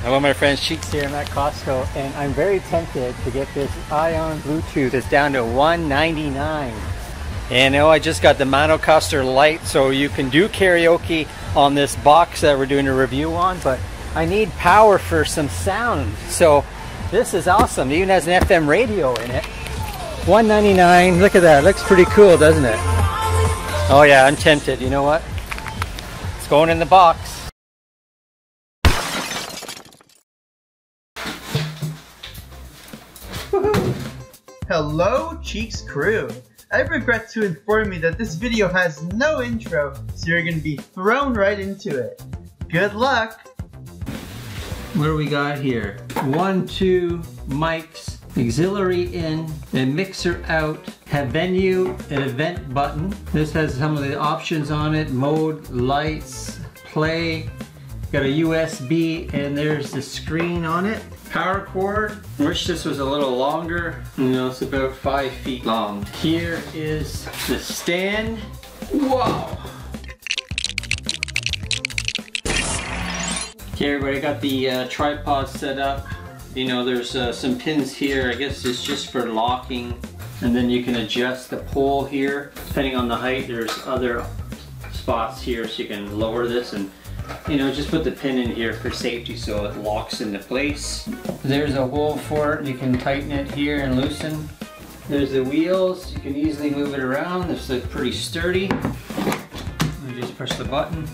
Hello my friends, Cheeks here. I'm at Costco and I'm very tempted to get this Ion Bluetooth. It's down to $1.99. And oh, I just got the Monocoster light, so you can do karaoke on this box that we're doing a review on, but I need power for some sound. So this is awesome. It even has an FM radio in it. $1.99. Look at that. It looks pretty cool, doesn't it? Oh yeah, I'm tempted. You know what? It's going in the box. Hello Cheeks crew! I regret to inform you that this video has no intro, so you're gonna be thrown right into it. Good luck! What do we got here? 1, 2 mics, auxiliary in, and mixer out, have venue and event button. This has some of the options on it, mode, lights, play. Got a USB and there's the screen on it. Power cord. I wish this was a little longer. You know, it's about 5 feet long. Here is the stand. Wow! Okay, everybody got the tripod set up. You know, there's some pins here. I guess it's just for locking. And then you can adjust the pole here. Depending on the height, there's other spots here so you can lower this and, you know, just put the pin in here for safety so it locks into place. There's a hole for it. You can tighten it here and loosen. There's the wheels. You can easily move it around. This looks pretty sturdy. You just push the button.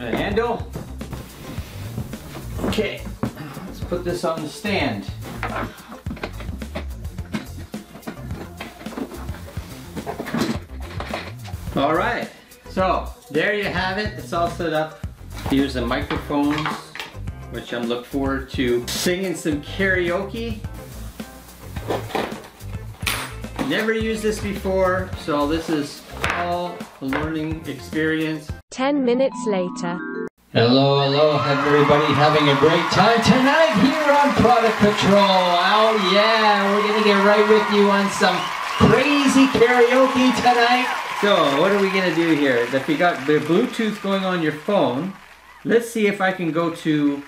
The handle. Okay, let's put this on the stand. All right. So there you have it, it's all set up. Here's the microphones, which I'm looking forward to singing some karaoke. Never used this before, so this is all a learning experience. 10 minutes later. Hello, hello, everybody having a great time tonight here on Product Patrol. Oh yeah, we're gonna get right with you on some crazy karaoke tonight. So what are we gonna do here? If you got the Bluetooth going on your phone, let's see if I can go to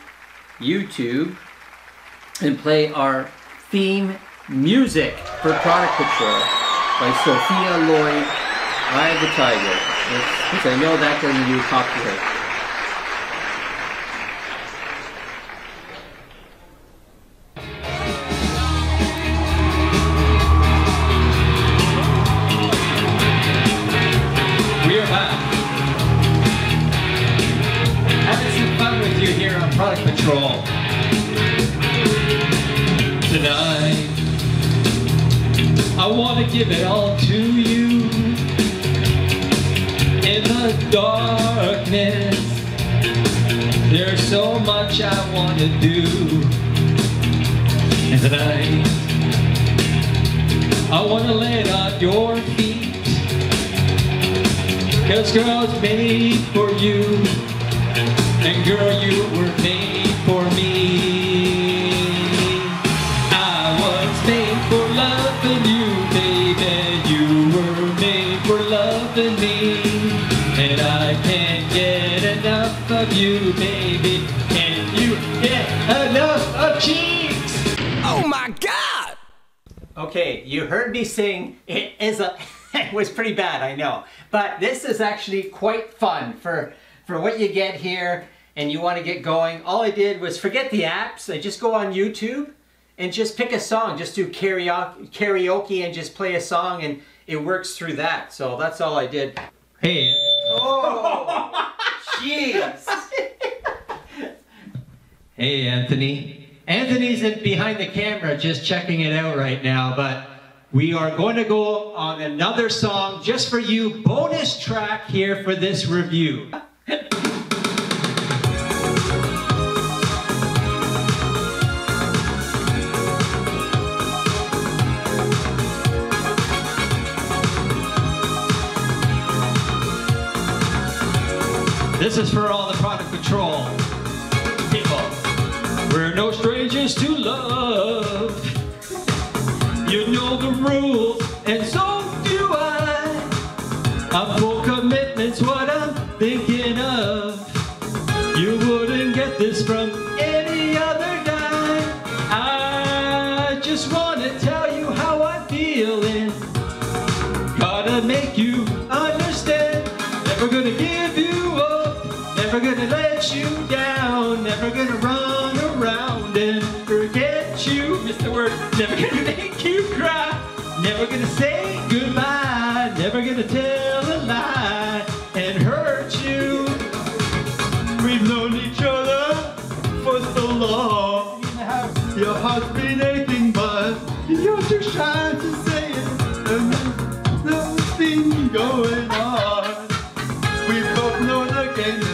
YouTube and play our theme music for Product Patrol by Sophia Lloyd, Eye of the Tiger. Because I know that doesn't do copyright. Product Patrol. Tonight, I want to give it all to you. In the darkness, there's so much I want to do. And tonight, I want to lay it on your feet. Cause girls made for you. And girl, you were made for me. I was made for loving you, baby. You were made for loving me. And I can't get enough of you, baby. Can you get enough of Cheeks? Oh my God! Okay, you heard me sing. It was pretty bad, I know. But this is actually quite fun for what you get here and you want to get going. All I did was forget the apps. I just go on YouTube and just pick a song. Just do karaoke and just play a song and it works through that. So that's all I did. Hey. Oh, jeez. Hey, Anthony. Anthony's in behind the camera just checking it out right now, but we are going to go on another song just for you. Bonus track here for this review. This is for all the Product Patrol people. We're no strangers to love. You know the rules, and so do I. I'm full commitment's what I'm thinking of. this from any other dime. I just want to tell you how I'm feeling. Gotta make you understand. Never gonna give you up. Never gonna let you down. Never gonna run around and forget you. Mr. Word. Never gonna make you cry. Never gonna say goodbye. Never gonna tell a lie and hurt you. We've known each other for so long. Your heart's been aching, but you're too shy to say it. And there's nothing going on. We've both known the game and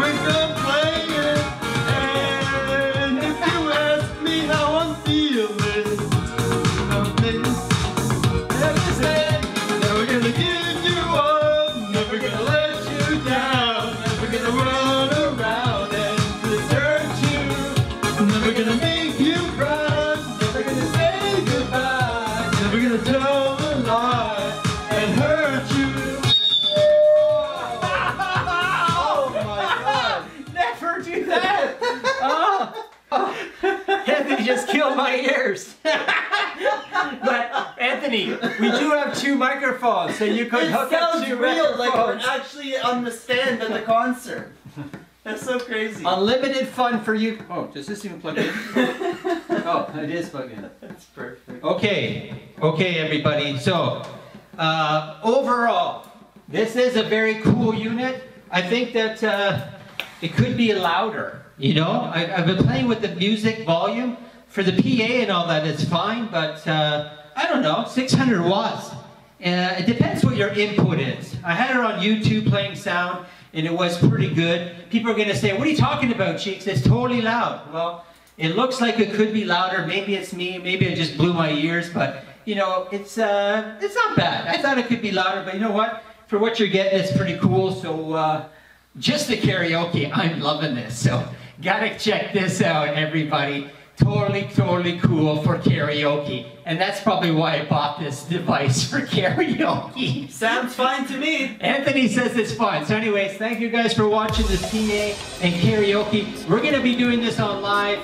we've been playing. And if you ask me how I'm feeling, I'm feeling. Never gonna give you up, never gonna let you down, never gonna run around and desert you, never gonna make you cry, never gonna say goodbye, never gonna tell a lie and hurt you. Oh my God! Never do that! Anthony just killed my ears. But Anthony, we do have two microphones, so you could hook up two microphones. It sounds real, like we're actually on the stand at the concert. That's so crazy. Unlimited fun for you. Oh, does this even plug in? Oh, it is plugged in. That's perfect. Okay, everybody. So, overall, this is a very cool unit. I think that it could be louder. You know, I've been playing with the music volume. For the PA and all that, it's fine, but I don't know, 600 watts. It depends what your input is. I had her on YouTube playing sound, and it was pretty good. People are gonna say, what are you talking about, Cheeks? It's totally loud. Well, it looks like it could be louder. Maybe it's me, maybe I just blew my ears, but you know, it's not bad. I thought it could be louder, but you know what? For what you're getting, it's pretty cool. So just the karaoke, I'm loving this. So gotta check this out, everybody. Totally cool for karaoke. And that's probably why I bought this device for karaoke. Sounds fine to me. Anthony says it's fun. So anyways, thank you guys for watching this PA and karaoke. We're gonna be doing this on live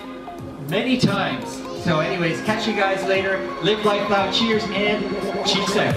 many times. So anyways, catch you guys later. Live life loud, cheers, and cheers out.